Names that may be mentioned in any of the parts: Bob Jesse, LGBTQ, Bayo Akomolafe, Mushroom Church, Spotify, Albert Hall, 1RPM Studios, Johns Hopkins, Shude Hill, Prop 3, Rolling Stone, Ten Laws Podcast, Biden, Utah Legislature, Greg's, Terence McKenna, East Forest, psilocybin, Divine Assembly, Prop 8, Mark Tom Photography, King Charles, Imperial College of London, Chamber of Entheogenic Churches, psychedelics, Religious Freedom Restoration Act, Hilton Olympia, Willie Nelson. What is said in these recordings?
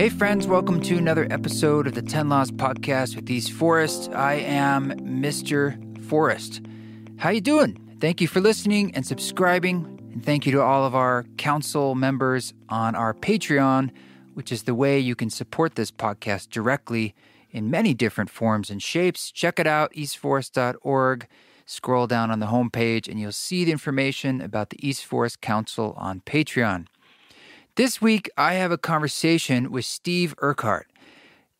Hey friends, welcome to another episode of the 10 Laws Podcast with East Forest. I am Mr. Forest. How you doing? Thank you for listening and subscribing. And thank you to all of our council members on our Patreon, which is the way you can support this podcast directly in many different forms and shapes. Check it out, eastforest.org. Scroll down on the homepage and you'll see the information about the East Forest Council on Patreon. This week, I have a conversation with Steve Urquhart.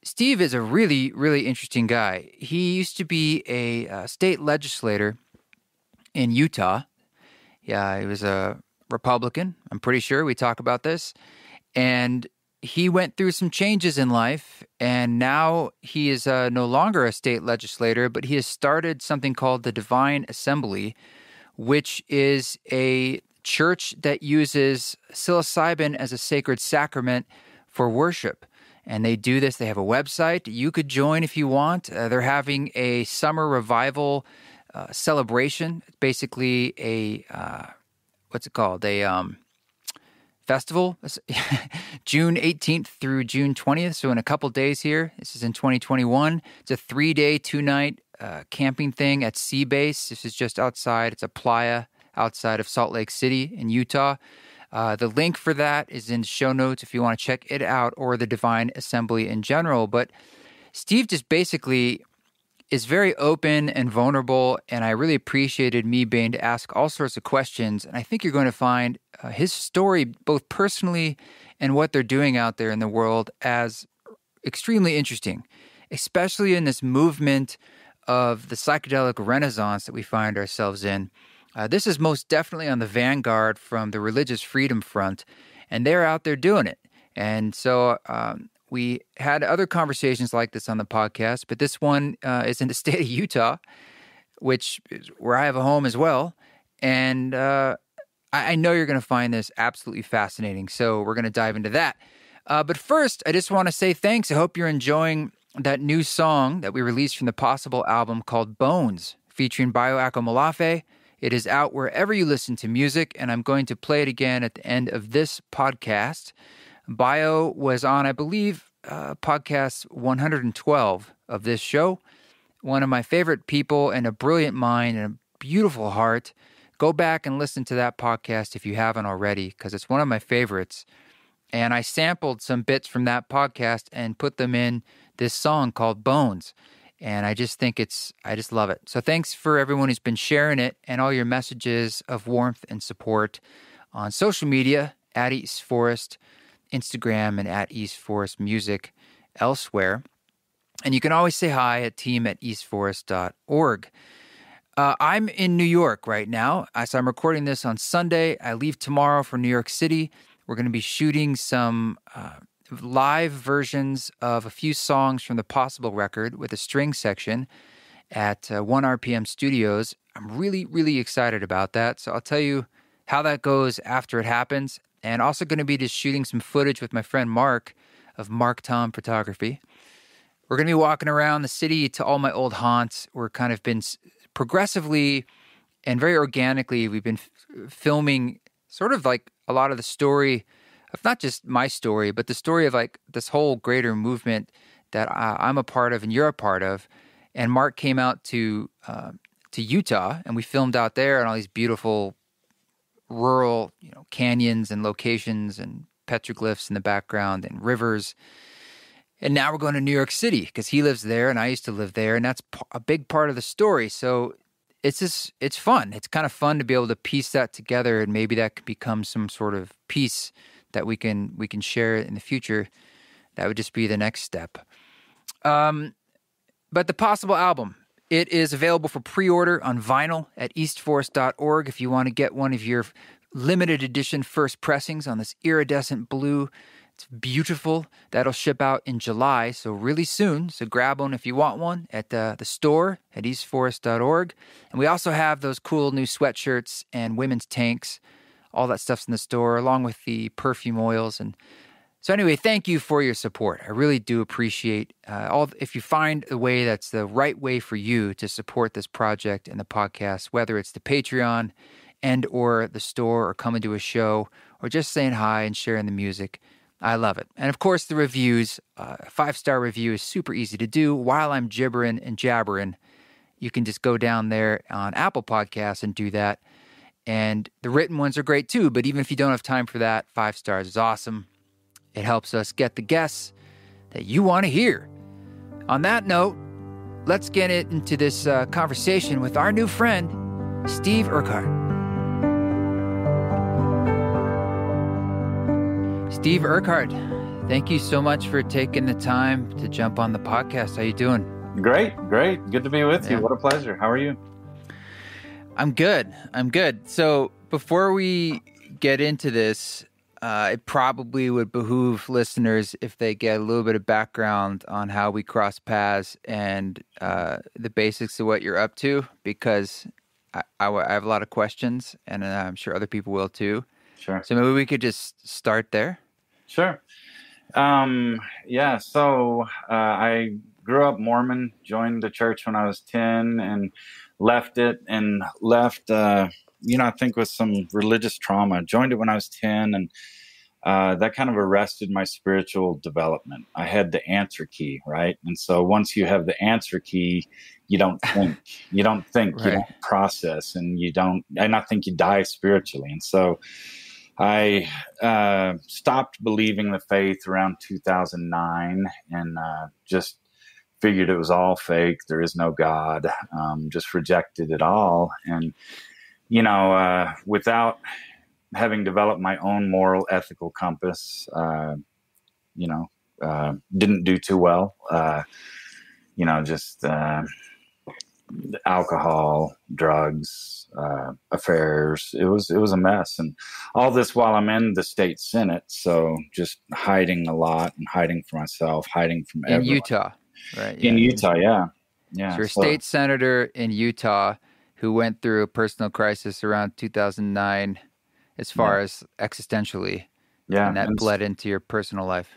Steve is a really interesting guy. He used to be a state legislator in Utah. Yeah, he was a Republican, I'm pretty sure. We talk about this. And he went through some changes in life, and now he is no longer a state legislator, but he has started something called the Divine Assembly, which is a church that uses psilocybin as a sacred sacrament for worship. And they do this. They have a website. You could join if you want. They're having a summer revival celebration. It's basically a, what's it called? A festival, June 18th through June 20th. So in a couple days here, this is in 2021. It's a 3-day, 2-night camping thing at Sea Base. This is just outside. It's a playa outside of Salt Lake City in Utah. The link for that is in the show notes if you want to check it out, or the Divine Assembly in general. But Steve just basically is very open and vulnerable, and I really appreciated me being to ask all sorts of questions. And I think you're going to find his story, both personally and what they're doing out there in the world, as extremely interesting, especially in this movement of the psychedelic renaissance that we find ourselves in. This is most definitely on the vanguard from the religious freedom front, and they're out there doing it. And so we had other conversations like this on the podcast, but this one is in the state of Utah, which is where I have a home as well. And I know you're going to find this absolutely fascinating, so we're going to dive into that. But first, I just want to say thanks. I hope you're enjoying that new song that we released from the Possible album called Bones, featuring Bayo Akomolafe. It is out wherever you listen to music, and I'm going to play it again at the end of this podcast. Bayo was on, I believe, podcast 112 of this show. One of my favorite people, and a brilliant mind and a beautiful heart. Go back and listen to that podcast if you haven't already, because it's one of my favorites. And I sampled some bits from that podcast and put them in this song called Bones. And I just think I just love it. So thanks for everyone who's been sharing it and all your messages of warmth and support on social media, at East Forest, Instagram, and at East Forest Music elsewhere. And you can always say hi at team@eastforest.org. I'm in New York right now, so I'm recording this on Sunday. I leave tomorrow for New York City. We're going to be shooting some live versions of a few songs from the Possible record with a string section at 1RPM Studios. I'm really excited about that. So I'll tell you how that goes after it happens. And also going to be just shooting some footage with my friend Mark of Mark Tom Photography. We're going to be walking around the city to all my old haunts. We're kind of been progressively and very organically, we've been filming sort of like a lot of the story of not just my story, but the story of like this whole greater movement that I'm a part of and you're a part of. And Mark came out to Utah, and we filmed out there and all these beautiful rural, you know, canyons and locations and petroglyphs in the background and rivers. And now we're going to New York City because he lives there and I used to live there, and that's a big part of the story. So it's fun. It's kind of fun to be able to piece that together, and maybe that could become some sort of piece that we can share in the future. That would just be the next step. But the Possible album, it is available for pre-order on vinyl at eastforest.org if you want to get one of your limited edition first pressings on this iridescent blue. It's beautiful. That'll ship out in July, so really soon. So grab one if you want one at the store at eastforest.org. And we also have those cool new sweatshirts and women's tanks. All that stuff's in the store, along with the perfume oils. And so anyway, thank you for your support. I really do appreciate if you find a way that's the right way for you to support this project and the podcast, whether it's the Patreon and or the store or coming to a show or just saying hi and sharing the music. I love it. And of course, the reviews, a five-star review is super easy to do. While I'm gibbering and jabbering, you can just go down there on Apple Podcasts and do that. And the written ones are great too, but even if you don't have time for that, 5 stars is awesome. It helps us get the guests that you want to hear. On that note, let's get into this conversation with our new friend, Steve Urquhart. Steve Urquhart, thank you so much for taking the time to jump on the podcast. How you doing? Great, great. Good to be with you. What a pleasure. How are you? I'm good. I'm good. So before we get into this, it probably would behoove listeners if they get a little bit of background on how we cross paths and the basics of what you're up to, because I have a lot of questions, and I'm sure other people will too. Sure. So maybe we could just start there. Sure. Yeah, so I grew up Mormon, joined the church when I was 10 and left it, and left, I think with some religious trauma. Joined it when I was 10, and that kind of arrested my spiritual development. I had the answer key, right? And so once you have the answer key, you don't think. You don't think, right. You don't process, and you don't, and I think you die spiritually. And so I stopped believing the faith around 2009 and just figured it was all fake. There is no God. Just rejected it all. And, without having developed my own moral ethical compass, didn't do too well. Alcohol, drugs, affairs. It was a mess. And all this while I'm in the state Senate. So just hiding a lot and hiding for myself, hiding from everyone. In Utah, right? Yeah. In Utah, yeah. Yeah. So you're a state senator in Utah who went through a personal crisis around 2009 as far as existentially. Yeah. And that bled into your personal life.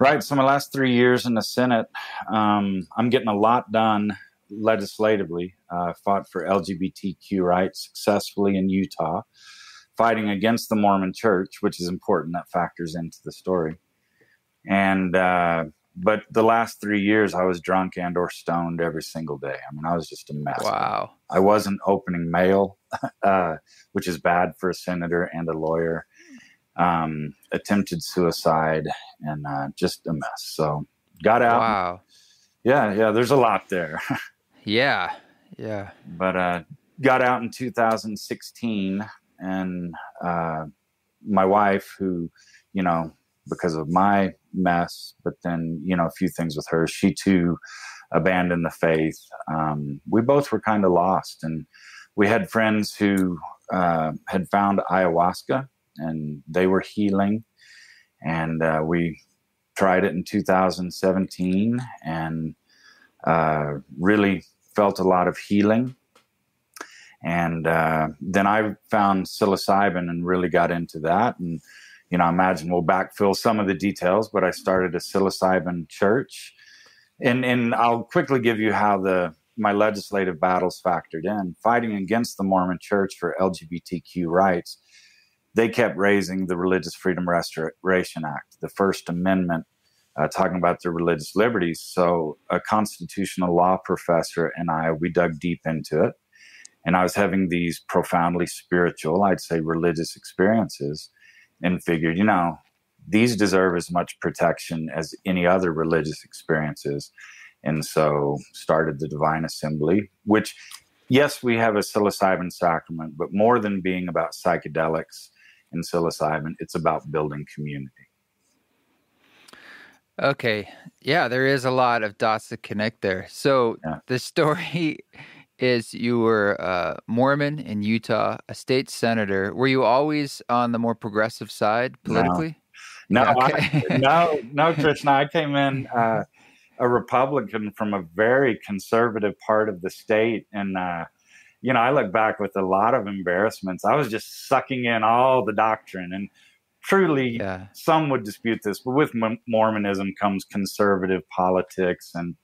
Right. So my last 3 years in the Senate, I'm getting a lot done legislatively. Fought for LGBTQ rights successfully in Utah, fighting against the Mormon Church, which is important. That factors into the story. And but the last 3 years, I was drunk and or stoned every single day. I mean, I was just a mess. Wow. I wasn't opening mail, which is bad for a senator and a lawyer. Attempted suicide, and just a mess. So got out. Wow. Yeah. There's a lot there. yeah. But got out in 2016, and my wife, who, because of my mess, but then, a few things with her, she too abandoned the faith. We both were kind of lost, and we had friends who had found ayahuasca, and they were healing, and we tried it in 2017 and really felt a lot of healing. And then I found psilocybin and really got into that. And, I imagine we'll backfill some of the details, but I started a psilocybin church. And I'll quickly give you how my legislative battles factored in. Fighting against the Mormon Church for LGBTQ rights, they kept raising the Religious Freedom Restoration Act, the First Amendment, talking about their religious liberties. So a constitutional law professor and I, we dug deep into it. And I was having these profoundly spiritual, I'd say religious experiences, and figured, these deserve as much protection as any other religious experiences. And so started the Divine Assembly, which, yes, we have a psilocybin sacrament, but more than being about psychedelics and psilocybin, it's about building community. Okay. Yeah, there is a lot of dots to connect there. So the story is you were Mormon in Utah, a state senator. Were you always on the more progressive side politically? No, okay. No, Krishna. I came in a Republican from a very conservative part of the state. And, I look back with a lot of embarrassments. I was just sucking in all the doctrine, and truly, some would dispute this, but with Mormonism comes conservative politics. And,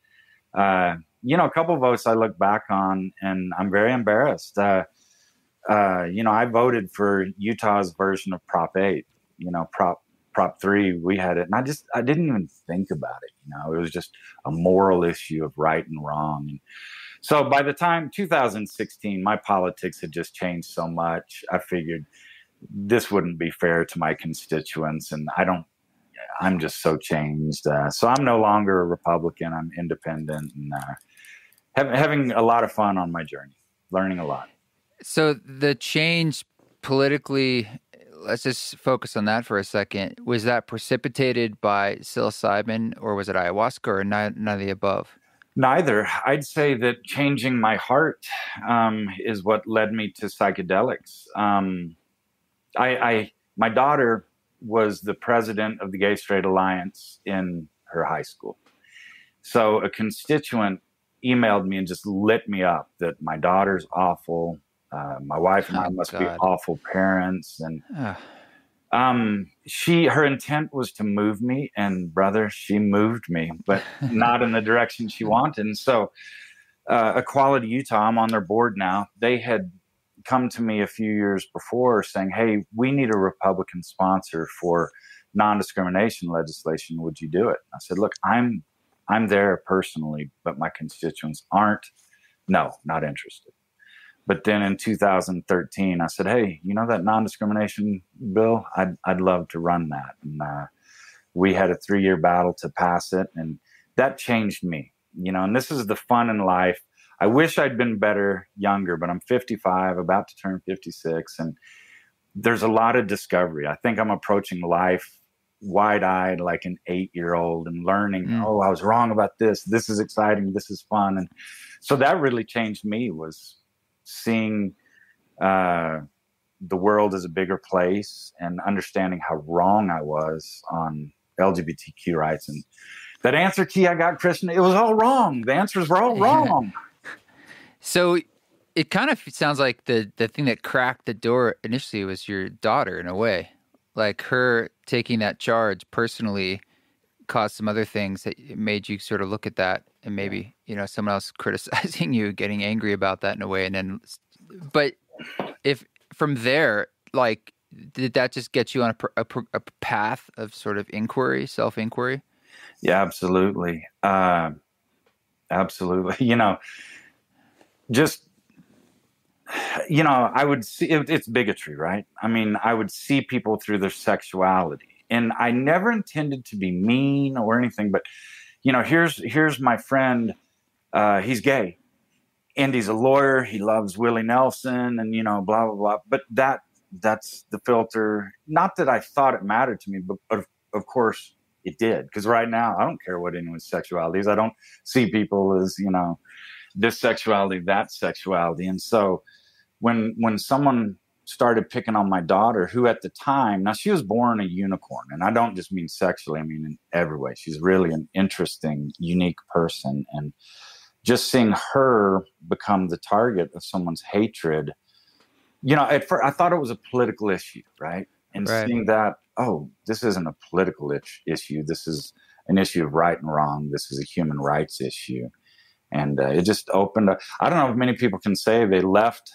a couple of votes I look back on, and I'm very embarrassed. I voted for Utah's version of Prop 8, Prop Prop 3, we had it. And I didn't even think about it. You know, it was just a moral issue of right and wrong. And so by the time 2016, my politics had just changed so much. I figured this wouldn't be fair to my constituents. And I'm just so changed. So I'm no longer a Republican. I'm independent and having a lot of fun on my journey, learning a lot. So the change politically, let's just focus on that for a second. Was that precipitated by psilocybin, or was it ayahuasca, or none of the above? Neither. I'd say that changing my heart is what led me to psychedelics. My daughter was the president of the Gay Straight Alliance in her high school. So a constituent emailed me and just lit me up that my daughter's awful. My wife and I must be awful parents. And her intent was to move me, and brother, she moved me, but not in the direction she wanted. And so Equality Utah, I'm on their board now. They had come to me a few years before saying, hey, we need a Republican sponsor for non-discrimination legislation. Would you do it? I said, look, I'm there personally, but my constituents aren't. No, not interested. But then in 2013, I said, hey, you know that non-discrimination bill? I'd love to run that. And we had a 3-year battle to pass it. And that changed me, you know, and this is the fun in life. I wish I'd been better younger, but I'm 55, about to turn 56. And there's a lot of discovery. I think I'm approaching life wide-eyed like an 8-year-old and learning, oh, I was wrong about this. This is exciting. This is fun. And so that really changed me, was seeing the world as a bigger place and understanding how wrong I was on LGBTQ rights. And that answer key I got, Christian, it was all wrong. The answers were all wrong. So it kind of sounds like the thing that cracked the door initially was your daughter, in a way. Like her taking that charge personally caused some other things that made you sort of look at that, and maybe, you know, someone else criticizing you, getting angry about that in a way. And then, but if from there, like, did that just get you on a path of sort of inquiry, self-inquiry? Yeah, absolutely. Absolutely. You know, I would see, it's bigotry, right? I mean, I would see people through their sexuality, and I never intended to be mean or anything, but you know, here's my friend, he's gay and he's a lawyer. He loves Willie Nelson and, you know, blah, blah, blah. But that's the filter. Not that I thought it mattered to me, but of course it did. Because right now I don't care what anyone's sexuality is. I don't see people as, you know, this sexuality, that sexuality. And so when someone started picking on my daughter, who at the time, now she was born a unicorn, and I don't just mean sexually, I mean in every way. She's really an interesting, unique person. And just seeing her become the target of someone's hatred, you know, at first I thought it was a political issue, right? And seeing that, oh, this isn't a political issue. This is an issue of right and wrong. This is a human rights issue. And it just opened up. I don't know if many people can say they left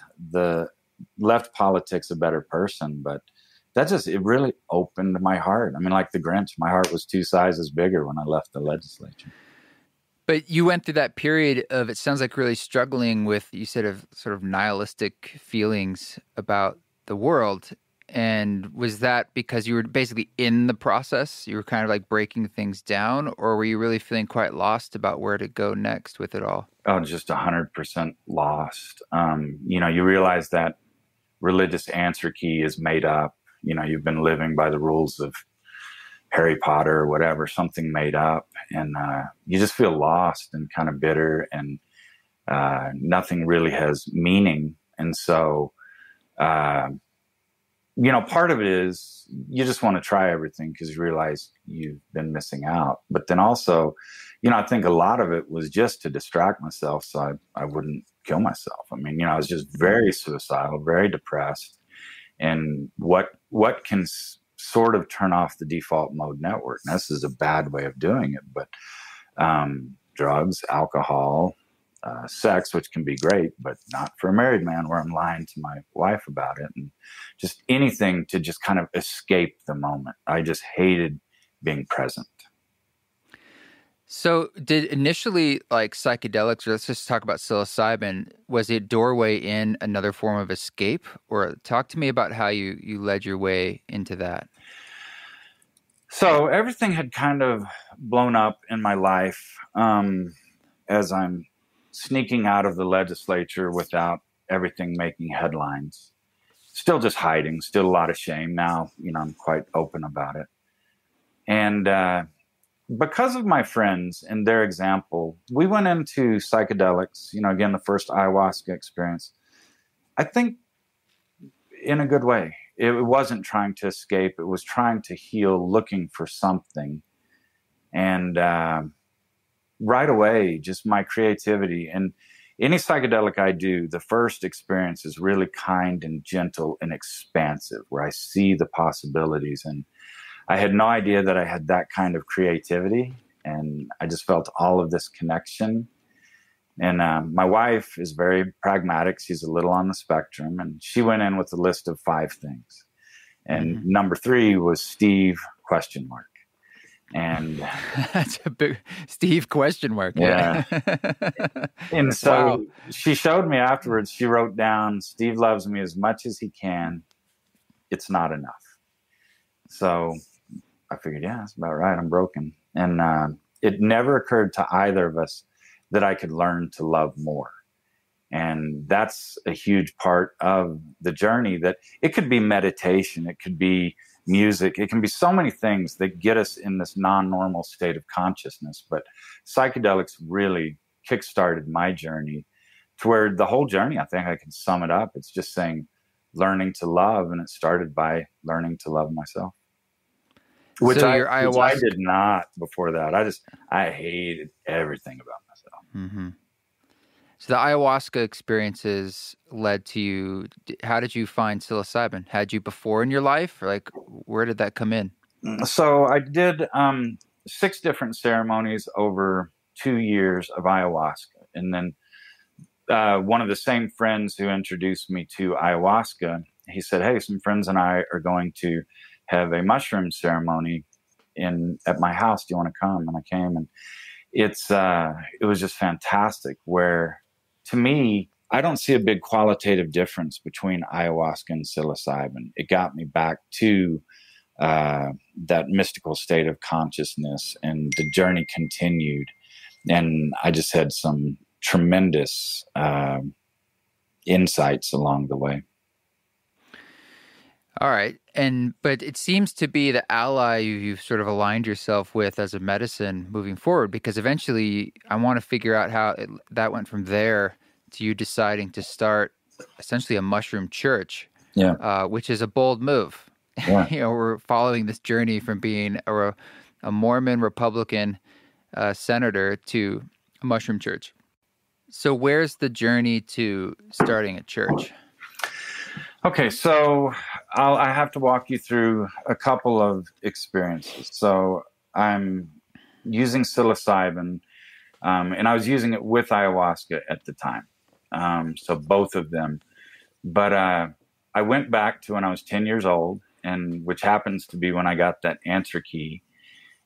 politics a better person, but it really opened my heart. I mean, like the Grinch, my heart was 2 sizes bigger when I left the legislature. But you went through that period of, it sounds like, really struggling with, you said, of sort of nihilistic feelings about the world. And was that because you were basically in the process? You were kind of like breaking things down, or were you really feeling quite lost about where to go next with it all? Oh, just 100% lost. You know, you realize that religious answer key is made up. You know, you've been living by the rules of Harry Potter or whatever, something made up. And you just feel lost and kind of bitter, and nothing really has meaning. And so, you know, part of it is you just want to try everything because you realize you've been missing out. But then also, you know, I think a lot of it was just to distract myself so I wouldn't kill myself. I mean, you know, I was just very suicidal, very depressed. And what can sort of turn off the default mode network? Now, this is a bad way of doing it, but drugs, alcohol, sex, which can be great, but not for a married man where I'm lying to my wife about it, and just anything to just kind of escape the moment. I just hated being present. So did initially, like, psychedelics, or let's just talk about psilocybin, was it a doorway in another form of escape? Or talk to me about how you led your way into that. So everything had kind of blown up in my life as I'm sneaking out of the legislature without everything making headlines. Still just hiding, still a lot of shame. Now, you know, I'm quite open about it. And because of my friends and their example, we went into psychedelics, you know, again, the first ayahuasca experience, I think in a good way. It wasn't trying to escape. It was trying to heal, looking for something. And right away, just my creativity. And any psychedelic I do, the first experience is really kind and gentle and expansive, where I see the possibilities. And I had no idea that I had that kind of creativity. And I just felt all of this connection. And my wife is very pragmatic. She's a little on the spectrum. And she went in with a list of 5 things. And number 3 was Steve ? And that's a big Steve ? Yeah. And so she showed me afterwards, she wrote down, Steve loves me as much as he can. It's not enough. So I figured, yeah, that's about right. I'm broken. And it never occurred to either of us that I could learn to love more. And that's a huge part of the journey, that it could be meditation, it could be music, it can be so many things that get us in this non-normal state of consciousness. But psychedelics really kickstarted my journey to where the whole journey, I think I can sum it up. It's just saying learning to love, and it started by learning to love myself. Which, so which I did not before that. I hated everything about myself. So the ayahuasca experiences led to you. How did you find psilocybin? Had you before in your life? Or like, where did that come in? So I did 6 different ceremonies over 2 years of ayahuasca. And then one of the same friends who introduced me to ayahuasca, he said, hey, some friends and I are going to have a mushroom ceremony at my house. Do you want to come? And I came, and it was just fantastic, where to me, I don't see a big qualitative difference between ayahuasca and psilocybin. It got me back to that mystical state of consciousness, and the journey continued. And I just had some tremendous insights along the way. All right. But it seems to be the ally you've sort of aligned yourself with as a medicine moving forward, because eventually I want to figure out how that went from there to you deciding to start essentially a mushroom church, which is a bold move. Yeah. You know, we're following this journey from being a Mormon Republican senator to a mushroom church. So where's the journey to starting a church? Okay, so I have to walk you through a couple of experiences. So I'm using psilocybin, and I was using it with ayahuasca at the time. So both of them. But I went back to when I was 10 years old, and which happens to be when I got that answer key.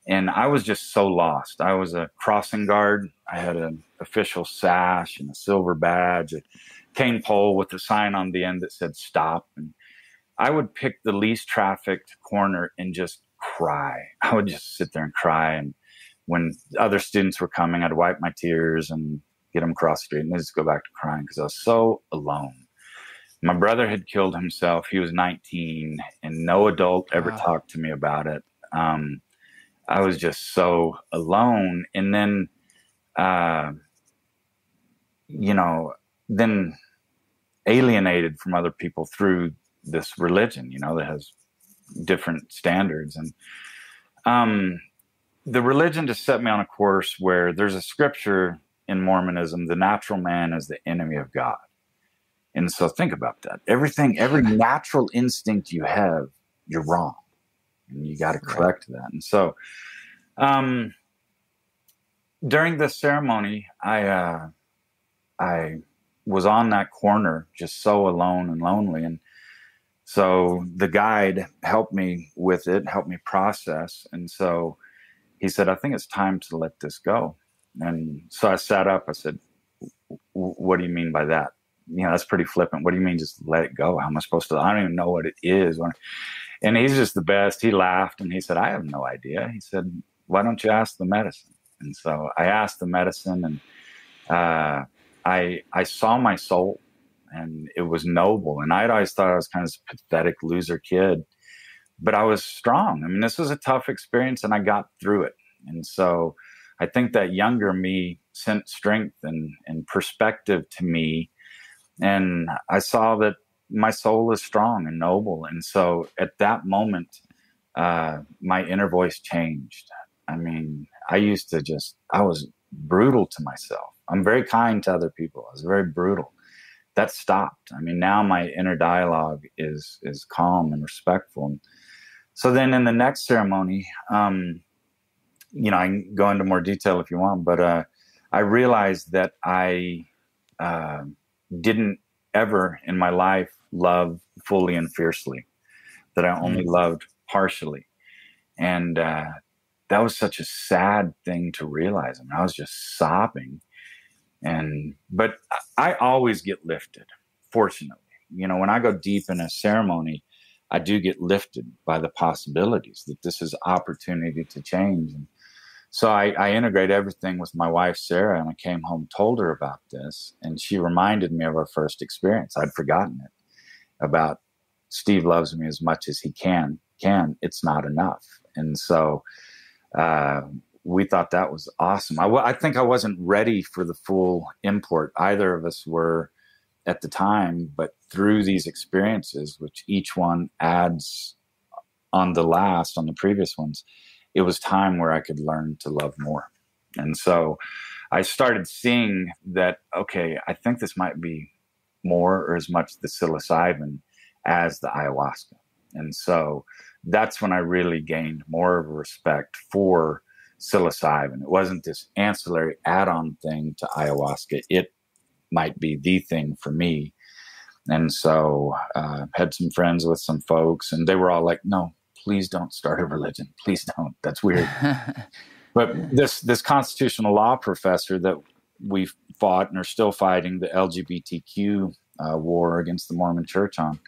And I was just so lost. I was a crossing guard. I had an official sash and a silver badge, a cane pole with a sign on the end that said stop. And I would pick the least trafficked corner and just cry. I would just sit there and cry. And when other students were coming, I'd wipe my tears and get them across the street. And I'd just go back to crying because I was so alone. My brother had killed himself. He was 19, and no adult ever talked to me about it. I was just so alone. And then, you know, then alienated from other people through this religion, you know, that has different standards. And the religion just set me on a course where there's a scripture in Mormonism, the natural man is the enemy of God. And so think about that. Every natural instinct you have, you're wrong. And you got to correct that. And so during this ceremony, I I was on that corner just so alone and lonely. And so the guide helped me with it, helped me process. And so he said, I think it's time to let this go. And so I sat up, I said, what do you mean by that? You know, that's pretty flippant. What do you mean just let it go? How am I supposed to? I don't even know what it is. And he's just the best. He laughed and he said, I have no idea. He said, why don't you ask the medicine? And so I asked the medicine, and I saw my soul, and it was noble. And I'd always thought I was kind of this pathetic loser kid, but I was strong. I mean, this was a tough experience, and I got through it. And so I think that younger me sent strength and perspective to me. And I saw that my soul is strong and noble. And so at that moment, my inner voice changed. I mean, I was brutal to myself. I'm very kind to other people. I was very brutal. That stopped. I mean, now my inner dialogue is calm and respectful. So then in the next ceremony, you know, I can go into more detail if you want, but I realized that I didn't ever in my life love fully and fiercely, that I only loved partially. And that was such a sad thing to realize. I mean, I was just sobbing. But I always get lifted, fortunately. You know, when I go deep in a ceremony, I do get lifted by the possibilities that this is opportunity to change. And so I integrate everything with my wife, Sarah, and I came home, told her about this, and she reminded me of our first experience. I'd forgotten it, about Steve loves me as much as he can. It's not enough. And so we thought that was awesome. I think I wasn't ready for the full import. Either of us were at the time, but through these experiences, which each one adds on the previous ones, it was time where I could learn to love more. And so I started seeing that, okay, I think this might be more or as much the psilocybin as the ayahuasca. And so that's when I really gained more of a respect for psilocybin. It wasn't this ancillary add-on thing to ayahuasca. It might be the thing for me. And so I had some friends with some folks, and they were all like, no, please don't start a religion. Please don't. That's weird. But this constitutional law professor that we fought and are still fighting the LGBTQ war against the Mormon church on,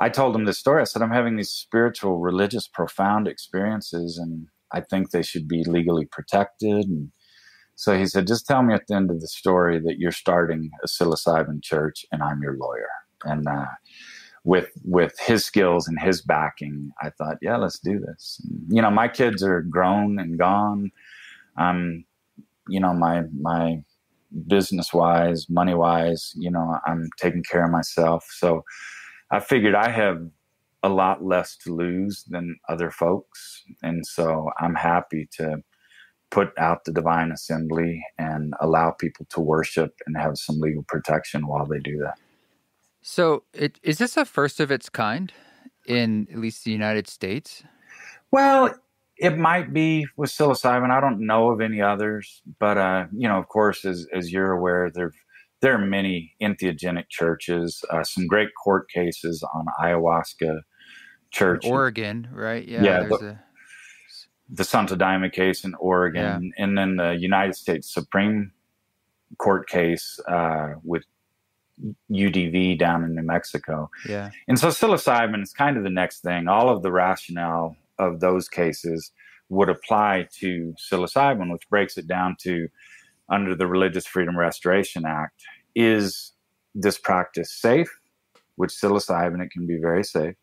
I told him this story. I said, I'm having these spiritual, religious, profound experiences, and I think they should be legally protected. And so he said, just tell me at the end of the story that you're starting a psilocybin church and I'm your lawyer. And with his skills and his backing, I thought, yeah, let's do this. And, you know, my kids are grown and gone. You know, my business-wise, money-wise, you know, I'm taking care of myself. So I figured I have a lot less to lose than other folks. And so I'm happy to put out the Divine Assembly and allow people to worship and have some legal protection while they do that. So is this a first of its kind in at least the United States? Well, it might be with psilocybin. I don't know of any others, but, you know, of course, as you're aware, there are many entheogenic churches, some great court cases on ayahuasca. Church in Oregon, right? Yeah, there's the Santa Dima case in Oregon, yeah. And then the United States Supreme Court case with UDV down in New Mexico. Yeah, and so psilocybin is kind of the next thing. All of the rationale of those cases would apply to psilocybin, which breaks it down to, under the Religious Freedom Restoration Act, is this practice safe? Which psilocybin, it can be very safe.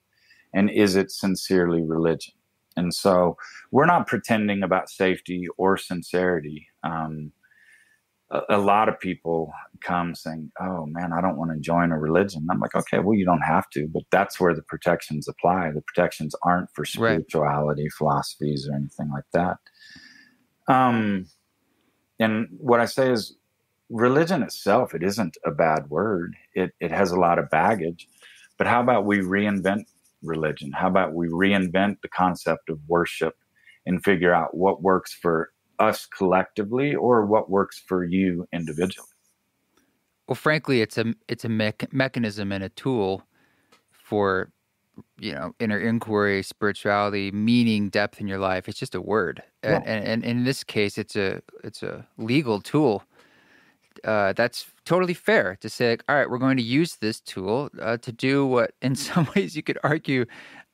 And is it sincerely religion? And so we're not pretending about safety or sincerity. A lot of people come saying, oh, man, I don't want to join a religion. I'm like, okay, well, you don't have to. But that's where the protections apply. The protections aren't for spirituality, philosophies, or anything like that. And what I say is religion itself, it isn't a bad word. It has a lot of baggage. But how about we reinvent religion? How about we reinvent the concept of worship and figure out what works for us collectively or what works for you individually? Well, frankly, it's a mechanism and a tool for, you know, inner inquiry, spirituality, meaning, depth in your life. It's just a word, and in this case, it's a legal tool. That's totally fair to say, like, all right, we're going to use this tool to do what, in some ways, you could argue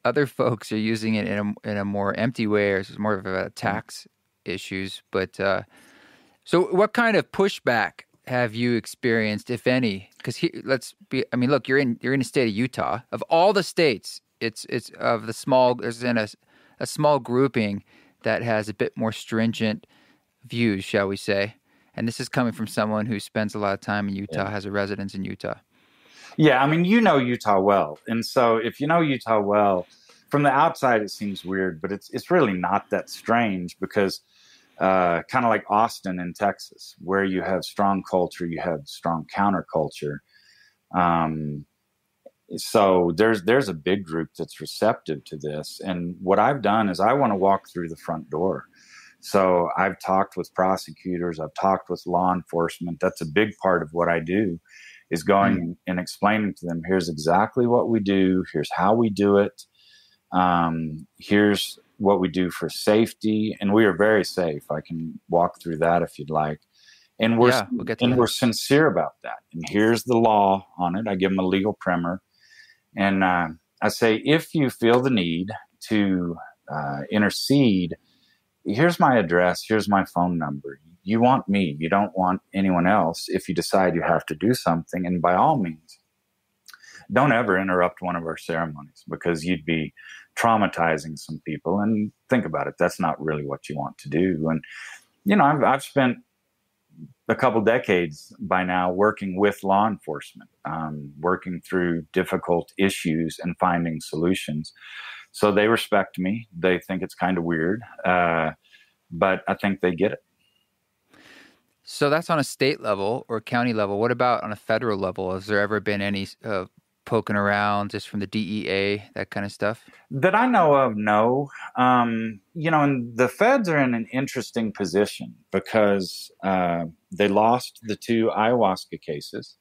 other folks are using it in a more empty way, or it's more of a tax issues. But so, what kind of pushback have you experienced, if any? Because let's be, I mean, look, you're in the state of Utah. Of all the states, it's of the small. There's in a small grouping that has a bit more stringent views, shall we say? And this is coming from someone who spends a lot of time in Utah, has a residence in Utah. Yeah, I mean, you know Utah well. And so if you know Utah well, from the outside it seems weird, but it's really not that strange because kind of like Austin in Texas, where you have strong culture, you have strong counterculture. So there's a big group that's receptive to this. And what I've done is I want to walk through the front door. So I've talked with prosecutors, I've talked with law enforcement. That's a big part of what I do, is going and explaining to them, here's exactly what we do, here's how we do it, here's what we do for safety. And we are very safe. I can walk through that if you'd like. And we're sincere about that. And here's the law on it. I give them a legal primer. And I say, if you feel the need to intercede, here's my address, here's my phone number. You want me, you don't want anyone else. If you decide you have to do something, and by all means, don't ever interrupt one of our ceremonies, because you'd be traumatizing some people. And think about it, that's not really what you want to do. And, you know, I've spent a couple decades by now working with law enforcement, working through difficult issues and finding solutions. So they respect me. They think it's kind of weird, but I think they get it. So that's on a state level or county level. What about on a federal level? Has there ever been any poking around just from the DEA, that kind of stuff? That I know of, no. You know, and the feds are in an interesting position because they lost the 2 ayahuasca cases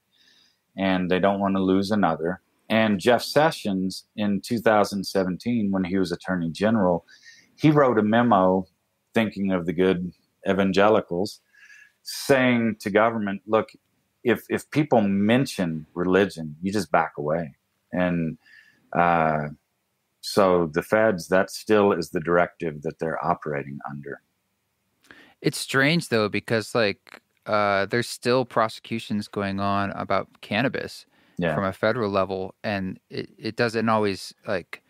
and they don't want to lose another. And Jeff Sessions in 2017, when he was Attorney General, he wrote a memo thinking of the good evangelicals, saying to government, look, if people mention religion, you just back away. And so the feds, that still is the directive that they're operating under. It's strange, though, because like there's still prosecutions going on about cannabis. Yeah. From a federal level, and it doesn't always like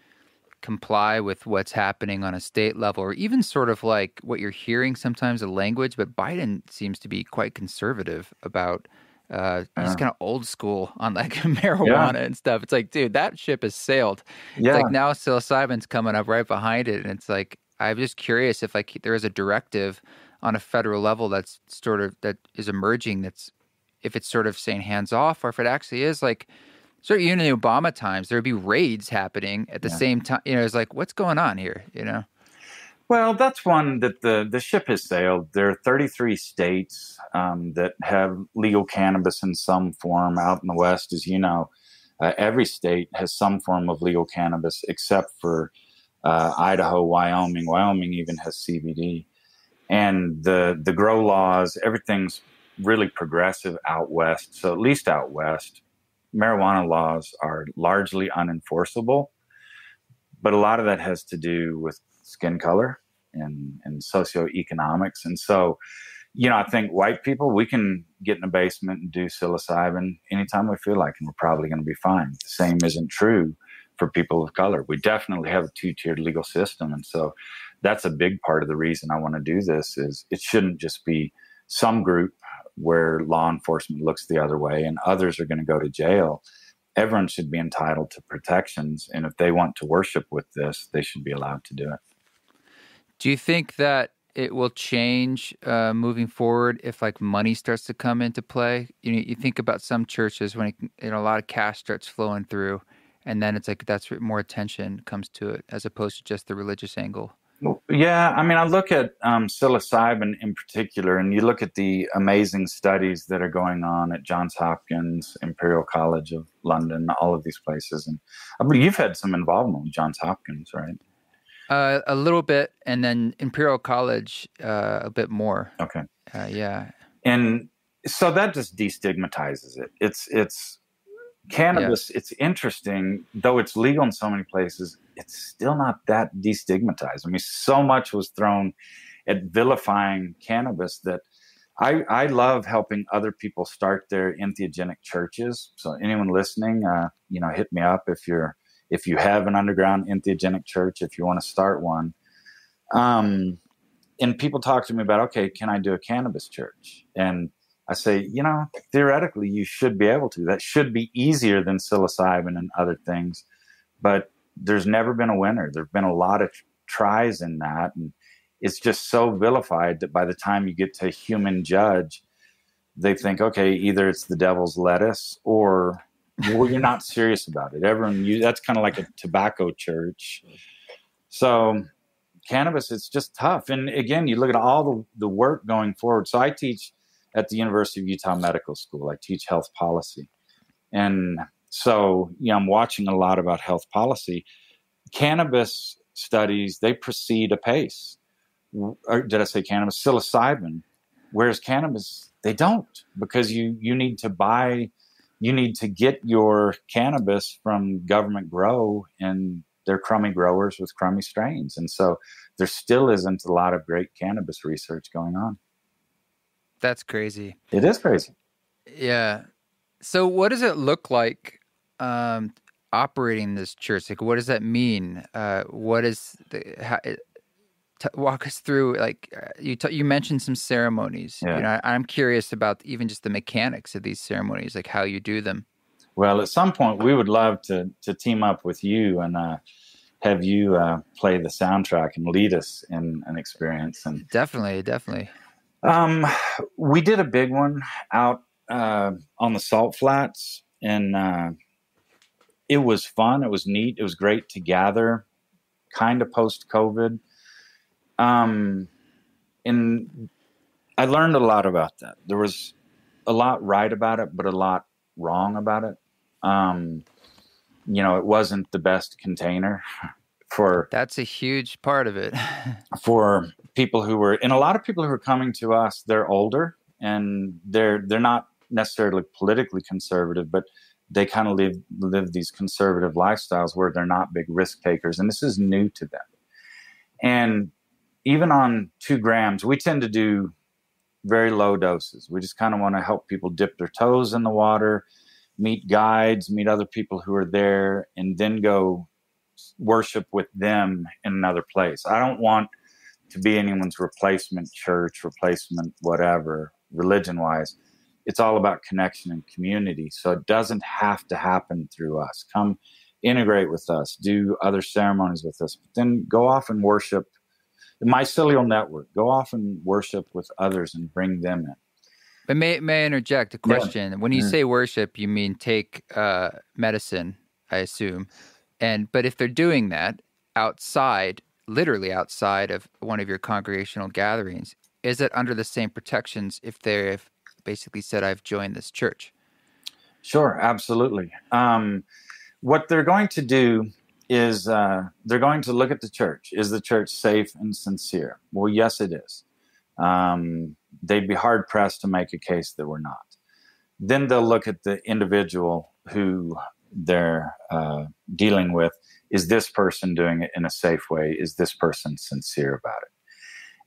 comply with what's happening on a state level, or even sort of like what you're hearing sometimes, the language. But Biden seems to be quite conservative about just kind of old school on like marijuana and stuff. It's like, dude, that ship has sailed. It's like now psilocybin's coming up right behind it, and it's like I'm just curious if like there is a directive on a federal level that's sort of that is emerging that's. If it's sort of saying hands off, or if it actually is like, sort of even in the Obama times, there'd be raids happening at the same time. You know, it's like, what's going on here, you know? Well, that's one that the ship has sailed. There are 33 states that have legal cannabis in some form. Out in the West, as you know, every state has some form of legal cannabis, except for Idaho, Wyoming. Wyoming even has CBD. And the grow laws, everything's really progressive out West. So at least out West, marijuana laws are largely unenforceable, but a lot of that has to do with skin color and socioeconomics. And so, you know, I think white people, we can get in a basement and do psilocybin anytime we feel like, and we're probably going to be fine. The same isn't true for people of color. We definitely have a two-tiered legal system. And so that's a big part of the reason I want to do this, is it shouldn't just be some group where law enforcement looks the other way and others are going to go to jail. Everyone should be entitled to protections. And if they want to worship with this, they should be allowed to do it. Do you think that it will change moving forward if like money starts to come into play? You know, you think about some churches when a lot of cash starts flowing through, and then it's like that's where more attention comes to it as opposed to just the religious angle. Yeah, I mean, I look at psilocybin in particular, and you look at the amazing studies that are going on at Johns Hopkins, Imperial College of London, all of these places. And I believe you've had some involvement with Johns Hopkins, right? A little bit, and then Imperial College a bit more. Okay. Yeah. And so that just destigmatizes it. It's cannabis, yeah. It's interesting, though it's legal in so many places, it's still not that destigmatized. I mean, so much was thrown at vilifying cannabis that I love helping other people start their entheogenic churches. So anyone listening, hit me up if you have an underground entheogenic church, if you want to start one. And people talk to me about, okay, can I do a cannabis church? And I say, theoretically, you should be able to. That should be easier than psilocybin and other things. But there's never been a winner. There have been a lot of tries in that. And it's just so vilified that by the time you get to a human judge, they think, okay, either it's the devil's lettuce or, well, you're not serious about it. That's kind of like a tobacco church. So cannabis, it's just tough. And again, you look at all the work going forward. So I teach at the University of Utah Medical School. I teach health policy. And so, I'm watching a lot about health policy. Cannabis studies, they proceed apace. Or did I say cannabis? Psilocybin. Whereas cannabis, they don't, because you need to get your cannabis from government grow, and they're crummy growers with crummy strains. And so there still isn't a lot of great cannabis research going on. That's crazy. It is crazy. Yeah. So what does it look like operating this church? Like, what does that mean? Walk us through, like, you mentioned some ceremonies. Yeah. I'm curious about even just the mechanics of these ceremonies, like how you do them. Well, at some point, we would love to team up with you and have you play the soundtrack and lead us in an experience. And Definitely. We did a big one out on the salt flats, and it was fun. It was neat. It was great to gather, kind of post-COVID. And I learned a lot about that. There was a lot right about it, but a lot wrong about it. It wasn't the best container for... That's a huge part of it. for... people who were, and a lot of people who are coming to us, they're older and they're not necessarily politically conservative, but they kind of live these conservative lifestyles where they're not big risk takers. And this is new to them. And even on 2 grams, we tend to do very low doses. We just kind of want to help people dip their toes in the water, meet guides, meet other people who are there, and then go worship with them in another place. I don't want to be anyone's replacement church, replacement whatever, religion-wise. It's all about connection and community. So it doesn't have to happen through us. Come integrate with us, do other ceremonies with us, but then go off and worship the mycelial network. Go off and worship with others and bring them in. But may I interject a question? Yeah. When you say worship, you mean take medicine, I assume. But if they're doing that outside, literally outside of one of your congregational gatherings, is it under the same protections if they've basically said, I've joined this church? Sure, absolutely. What they're going to do is they're going to look at the church. Is the church safe and sincere? Well, yes, it is. They'd be hard-pressed to make a case that we're not. Then they'll look at the individual who they're dealing with. Is this person doing it in a safe way? Is this person sincere about it?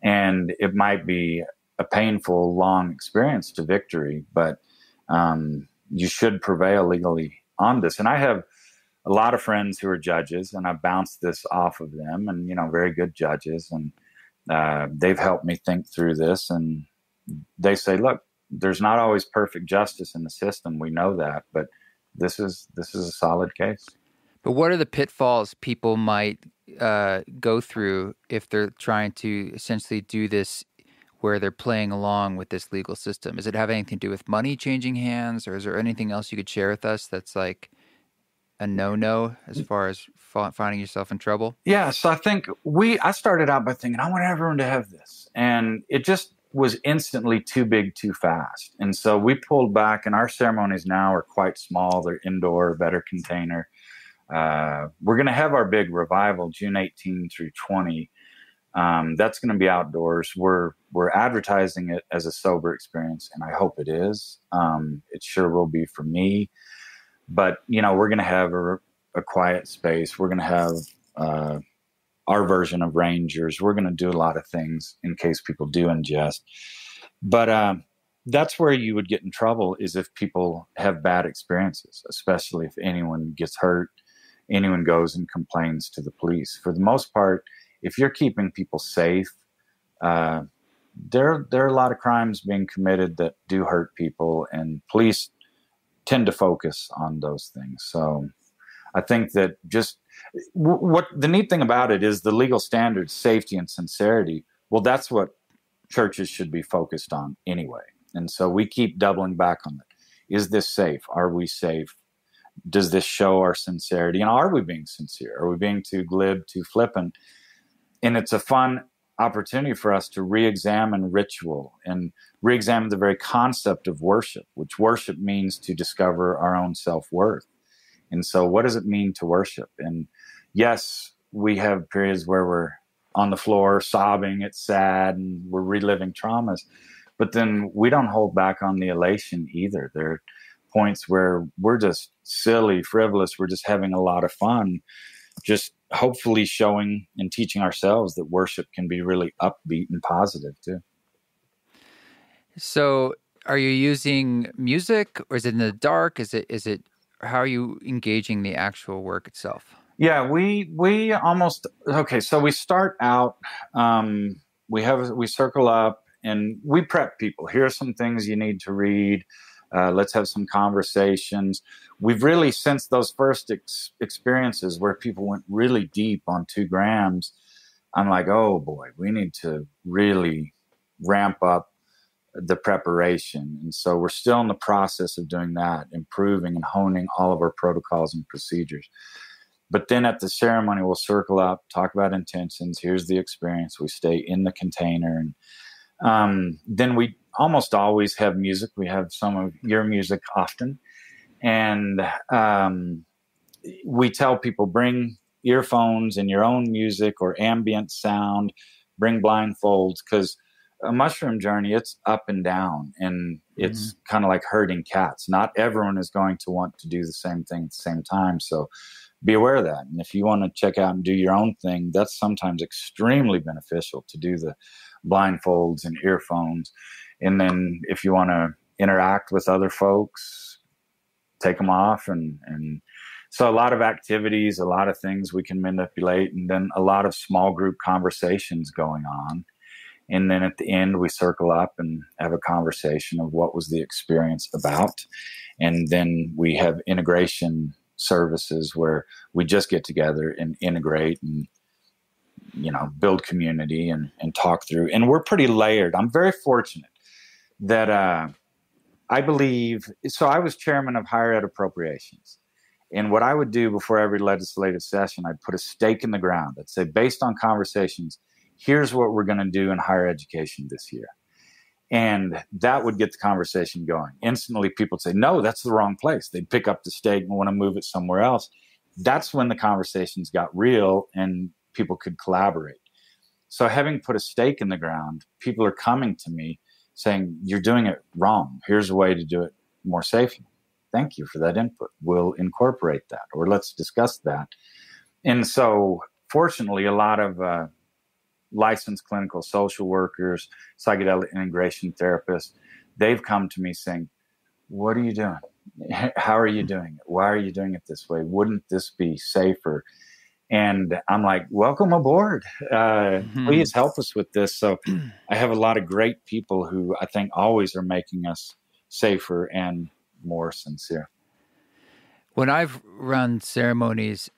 And it might be a painful, long experience to victory, but you should prevail legally on this. And I have a lot of friends who are judges, and I bounced this off of them, and, very good judges. And they've helped me think through this. And they say, look, there's not always perfect justice in the system. We know that, but this is a solid case. But what are the pitfalls people might go through if they're trying to essentially do this where they're playing along with this legal system? Does it have anything to do with money changing hands, or is there anything else you could share with us that's like a no-no as far as finding yourself in trouble? Yeah, so I think I started out by thinking, I want everyone to have this. And it just was instantly too big, too fast. And so we pulled back, and our ceremonies now are quite small. They're indoor, better container. We're going to have our big revival June 18 through 20. That's going to be outdoors. We're advertising it as a sober experience, and I hope it is. It sure will be for me. But, you know, we're going to have a quiet space. We're going to have our version of Rangers. We're going to do a lot of things in case people do ingest. But that's where you would get in trouble, is if people have bad experiences, especially if anyone gets hurt, anyone goes and complains to the police. For the most part, if you're keeping people safe, there are a lot of crimes being committed that do hurt people, and police tend to focus on those things. So I think that just what the neat thing about it is the legal standards, safety and sincerity. Well, that's what churches should be focused on anyway. And so we keep doubling back on it. Is this safe? Are we safe? Does this show our sincerity? And are we being sincere? Are we being too glib, too flippant? And it's a fun opportunity for us to re-examine ritual and re-examine the very concept of worship, which worship means to discover our own self-worth. And so what does it mean to worship? And yes, we have periods where we're on the floor sobbing, it's sad, and we're reliving traumas. But then we don't hold back on the elation either. There are points where we're just silly, frivolous, we're just having a lot of fun, just hopefully showing and teaching ourselves that worship can be really upbeat and positive too. So are you using music, or is it in the dark? Is it how are you engaging the actual work itself? Yeah, we almost, okay. So we start out, we circle up and we prep people. Here are some things you need to read. Let's have some conversations. We've really, since those first experiences where people went really deep on 2 grams, I'm like, oh boy, we need to really ramp up the preparation. And so we're still in the process of doing that, improving and honing all of our protocols and procedures. But then at the ceremony, we'll circle up, talk about intentions. Here's the experience. We stay in the container. And then we almost always have music. We have some of your music often. And we tell people, bring earphones and your own music or ambient sound, bring blindfolds, because a mushroom journey, it's up and down, and it's kind of like herding cats. Not everyone is going to want to do the same thing at the same time. So be aware of that. And if you want to check out and do your own thing, that's sometimes extremely beneficial to do the blindfolds and earphones. And then if you want to interact with other folks, take them off. And so a lot of activities, a lot of things we can manipulate, and then a lot of small group conversations going on. And then at the end, we circle up and have a conversation of what was the experience about. And then we have integration services where we just get together and integrate and, you know, build community and talk through. And we're pretty layered. I'm very fortunate that I believe, so I was chairman of higher ed appropriations. And what I would do before every legislative session, I'd put a stake in the ground. I'd say, based on conversations, here's what we're going to do in higher education this year. And that would get the conversation going. Instantly, people would say, no, that's the wrong place. They'd pick up the stake and want to move it somewhere else. That's when the conversations got real and people could collaborate. So having put a stake in the ground, people are coming to me saying, you're doing it wrong. Here's a way to do it more safely. Thank you for that input. We'll incorporate that, or let's discuss that. And so fortunately, a lot of licensed clinical social workers, psychedelic integration therapists, they've come to me saying, what are you doing? How are you doing it? Why are you doing it this way? Wouldn't this be safer? And I'm like, welcome aboard. Please help us with this. So I have a lot of great people who I think always are making us safer and more sincere. When I've run ceremonies,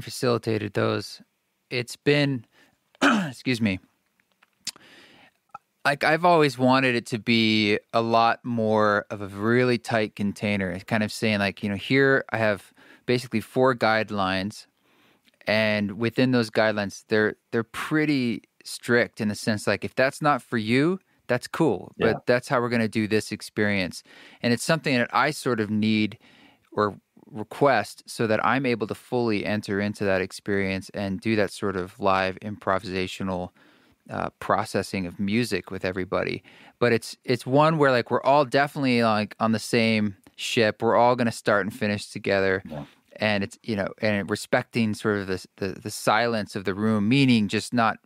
facilitated those, it's been excuse me. Like, I've always wanted it to be a lot more of a really tight container. It's kind of saying, like, you know, here I have basically four guidelines, and within those guidelines, they're pretty strict in the sense like, if that's not for you, that's cool, but that's how we're going to do this experience. And it's something that I sort of need or request so that I'm able to fully enter into that experience and do that sort of live improvisational processing of music with everybody. But it's one where like we're all definitely like on the same ship. We're all going to start and finish together. Yeah. And it's, you know, and respecting sort of the silence of the room, meaning just not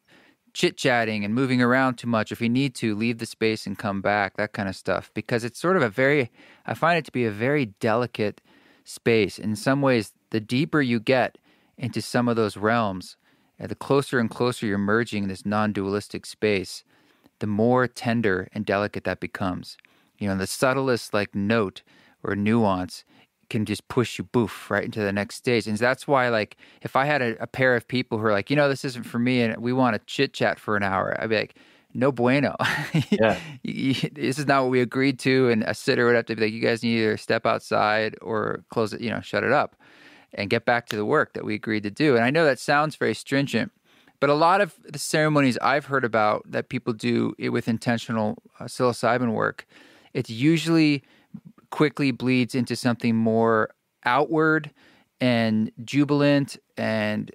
chit-chatting and moving around too much. If we need to, leave the space and come back, that kind of stuff. Because it's sort of a very, I find it to be a very delicate space. In some ways, the deeper you get into some of those realms, the closer and closer you're merging in this non-dualistic space, the more tender and delicate that becomes. You know, the subtlest like note or nuance can just push you right into the next stage. And that's why, like, if I had a pair of people who are like, you know, this isn't for me and we want to chit chat for an hour, I'd be like, no bueno. Yeah. This is not what we agreed to. And a sitter would have to be like, you guys need to either step outside or close it, you know, shut it up and get back to the work that we agreed to do. And I know that sounds very stringent, but a lot of the ceremonies I've heard about that people do it with intentional psilocybin work, it's usually quickly bleeds into something more outward and jubilant, and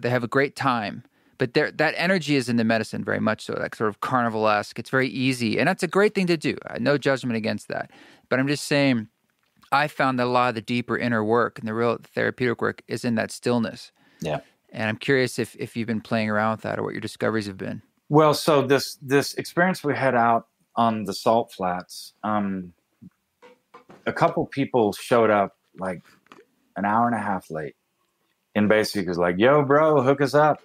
they have a great time. But that energy is in the medicine very much so, like sort of carnival-esque. It's very easy, and that's a great thing to do. No judgment against that. But I'm just saying, I found that a lot of the deeper inner work and the real therapeutic work is in that stillness. Yeah. And I'm curious if you've been playing around with that or what your discoveries have been. Well, so this experience we had out on the salt flats, a couple people showed up like an hour and a half late and basically was like, yo, bro, hook us up.